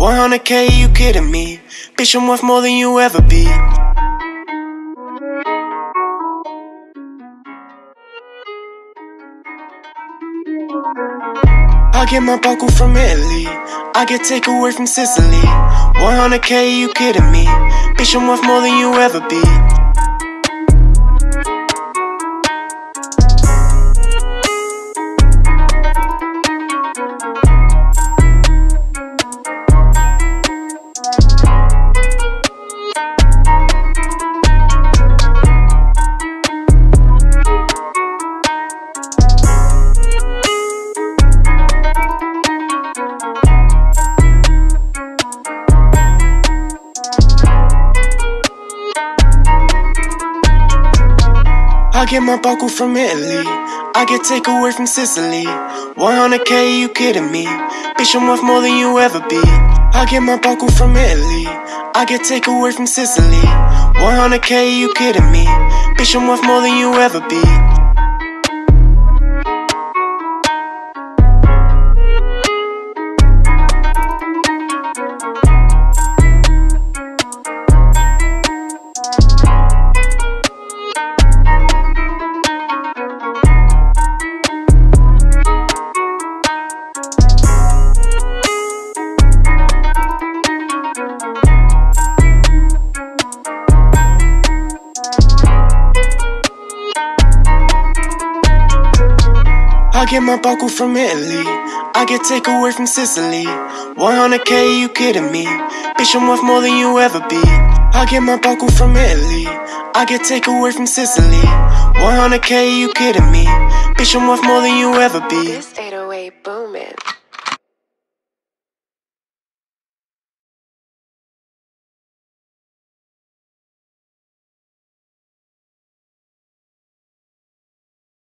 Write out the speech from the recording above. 100K, you kidding me? Bitch, I'm worth more than you ever be. I get my buckle from Italy, I get takeaway from Sicily. 100K, you kidding me? Bitch, I'm worth more than you ever be. I get my buckle from Italy, I get takeaway from Sicily. 100K, you kidding me? Bitch, I'm worth more than you ever be. I get my buckle from Italy, I get takeaway from Sicily. 100K, you kidding me? Bitch, I'm worth more than you ever be. I get my buckle from Italy, I get takeaway from Sicily. 100K, you kidding me? Bitch, I'm worth more than you ever be. I get my buckle from Italy, I get takeaway from Sicily. 100K, you kidding me? Bitch, I'm worth more than you ever be. This 808 boomin'.